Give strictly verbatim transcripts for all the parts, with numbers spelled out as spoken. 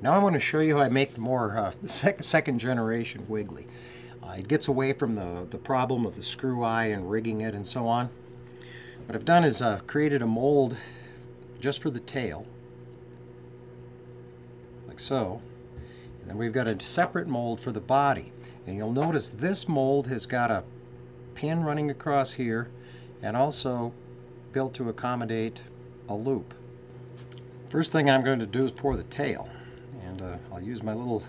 Now I'm going to show you how I make the more uh, the sec second generation Whiggley. Uh, it gets away from the, the problem of the screw eye and rigging it and so on. What I've done is I've created a mold just for the tail, like so. And then we've got a separate mold for the body. And you'll notice this mold has got a pin running across here and also built to accommodate a loop. First thing I'm going to do is pour the tail. And uh, I'll use my little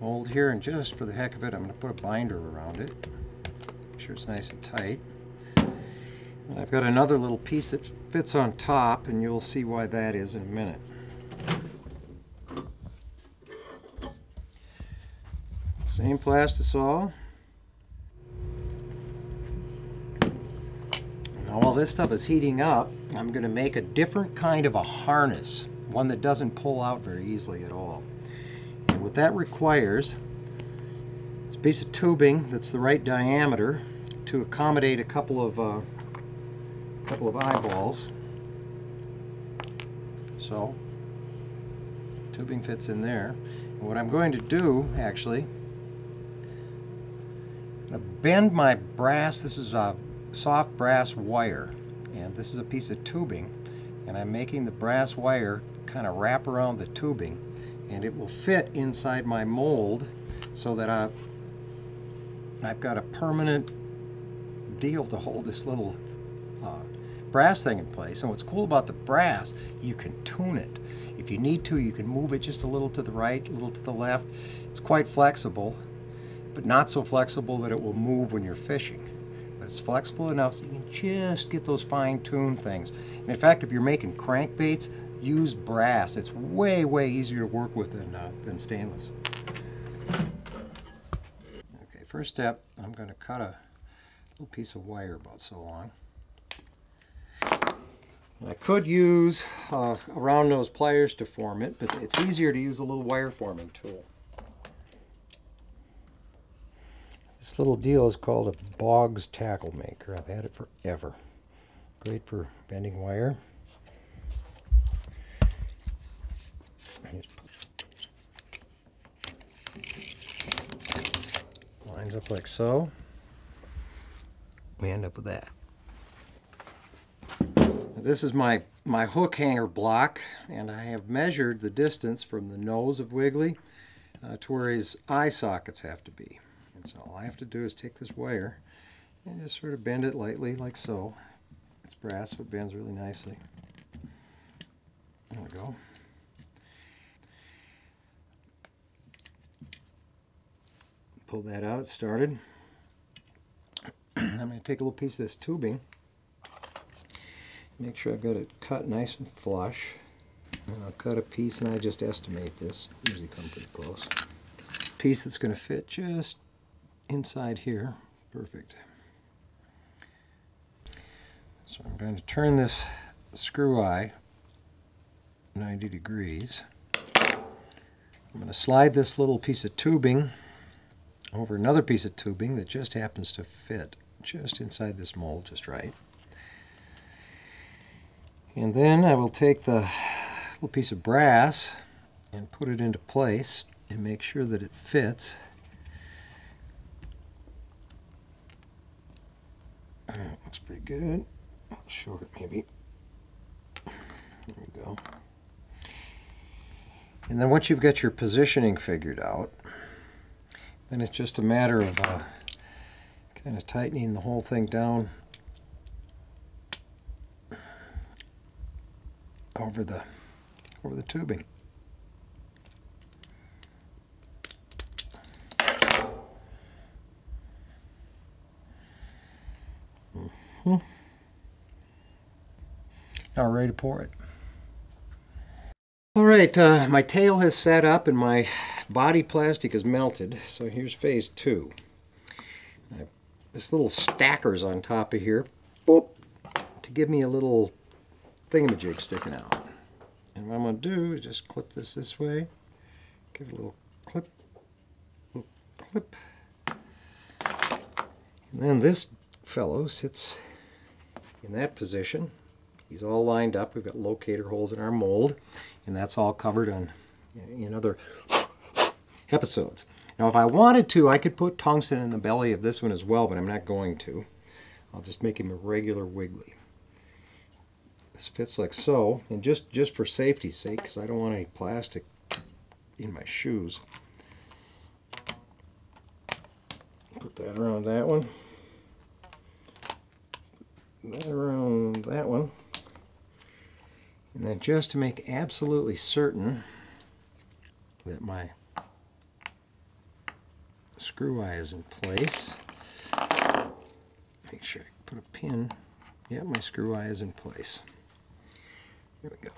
mold here, and just for the heck of it, I'm going to put a binder around it. Make sure it's nice and tight. And I've got another little piece that fits on top, and you'll see why that is in a minute. Same plastisol. Now while this stuff is heating up, I'm going to make a different kind of a harness, one that doesn't pull out very easily at all. And what that requires is a piece of tubing that's the right diameter to accommodate a couple of uh, couple of eyeballs. So tubing fits in there. And what I'm going to do, actually, I'm going to bend my brass. This is a soft brass wire, and this is a piece of tubing, and I'm making the brass wire kind of wrap around the tubing, and it will fit inside my mold so that I, I've got a permanent deal to hold this little uh, brass thing in place. And what's cool about the brass, you can tune it. If you need to, you can move it just a little to the right, a little to the left. It's quite flexible, but not so flexible that it will move when you're fishing. But it's flexible enough so you can just get those fine-tuned things. And in fact, if you're making crankbaits, use brass. It's way, way easier to work with than, uh, than stainless. Okay, first step, I'm going to cut a little piece of wire about so long. I could use uh, a round nose pliers to form it, but it's easier to use a little wire forming tool. This little deal is called a Boggs Tackle Maker. I've had it forever. Great for bending wire. Lines up like so. We end up with that. This is my, my hook hanger block, and I have measured the distance from the nose of Whiggley uh, to where his eye sockets have to be. And so all I have to do is take this wire and just sort of bend it lightly, like so. It's brass, so it bends really nicely. There we go. Pull that out, it started. I'm going to take a little piece of this tubing. Make sure I've got it cut nice and flush. And I'll cut a piece, and I just estimate this. Usually come pretty close. Piece that's going to fit just inside here. Perfect. So I'm going to turn this screw eye ninety degrees. I'm going to slide this little piece of tubing over another piece of tubing that just happens to fit just inside this mold just right. And then I will take the little piece of brass and put it into place and make sure that it fits. Alright, looks pretty good. Short maybe. There we go. And then once you've got your positioning figured out, then it's just a matter of uh, kind of tightening the whole thing down over the over the tubing. Mm-hmm. Now we're ready to pour it. All right, uh, my tail has set up and my body plastic is melted, so here's phase two. I, this little stacker's on top of here, boop, to give me a little thingamajig sticking out. And what I'm going to do is just clip this this way, give it a little clip, little clip, and then this fellow sits in that position. He's all lined up. We've got locator holes in our mold, and that's all covered on in other episodes. Now, if I wanted to, I could put tungsten in the belly of this one as well, but I'm not going to. I'll just make him a regular Whiggley. This fits like so, and just, just for safety's sake, because I don't want any plastic in my shoes. Put that around that one. Put that around that one. And then just to make absolutely certain that my screw eye is in place, make sure I put a pin. Yeah, my screw eye is in place. Here we go.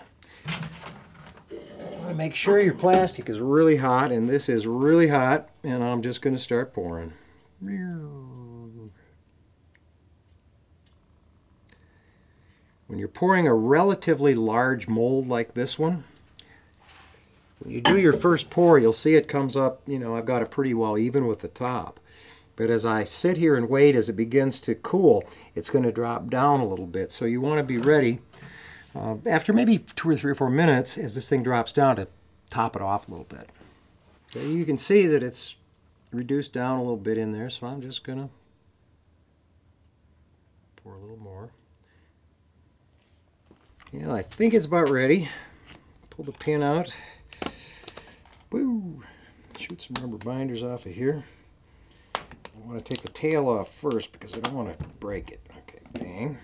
You want to make sure your plastic is really hot, and this is really hot, and I'm just going to start pouring. When you're pouring a relatively large mold like this one, when you do your first pour, you'll see it comes up, you know, I've got it pretty well even with the top. But as I sit here and wait, as it begins to cool, it's going to drop down a little bit. So you want to be ready uh, after maybe two or three or four minutes, as this thing drops down, to top it off a little bit. So you can see that it's reduced down a little bit in there, so I'm just going to pour a little more. Yeah, I think it's about ready. Pull the pin out. Woo! Shoot some rubber binders off of here. I want to take the tail off first because I don't want to break it. Okay, bang,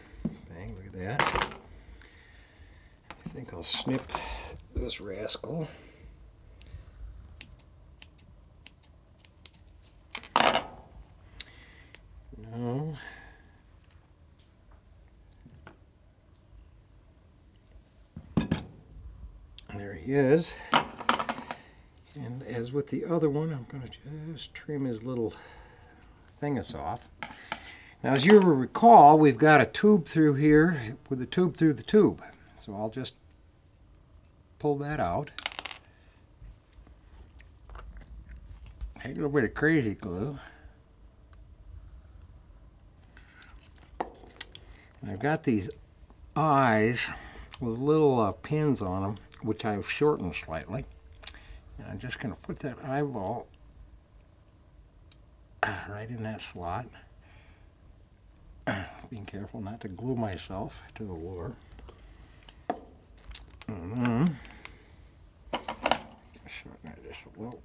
bang, look at that. I think I'll snip this rascal. No. There he is. And as with the other one, I'm going to just trim his little us off. Now, as you recall, we've got a tube through here with a tube through the tube. So I'll just pull that out. Take a little bit of crazy glue. And I've got these eyes with little uh, pins on them, which I've shortened slightly. And I'm just going to put that eyeball right in that slot, being careful not to glue myself to the lure. And then, shorten it just a little.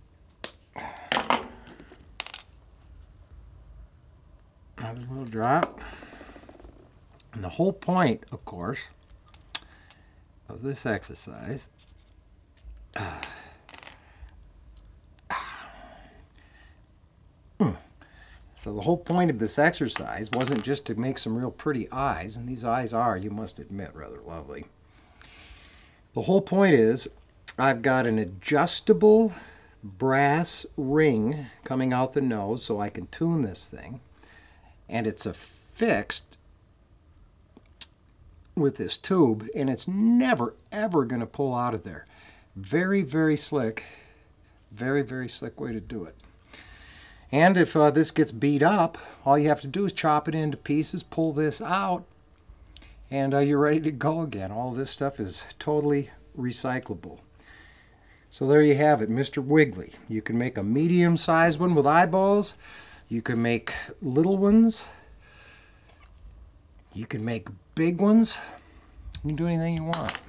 Another little drop. And the whole point, of course, of this exercise uh, So the whole point of this exercise wasn't just to make some real pretty eyes, and these eyes are, you must admit, rather lovely. The whole point is I've got an adjustable brass ring coming out the nose so I can tune this thing, and it's affixed with this tube, and it's never, ever going to pull out of there. Very, very slick. Very, very slick way to do it. And if uh, this gets beat up, all you have to do is chop it into pieces, pull this out, and uh, you're ready to go again. All this stuff is totally recyclable. So there you have it, Mister Whiggley. You can make a medium-sized one with eyeballs. You can make little ones. You can make big ones. You can do anything you want.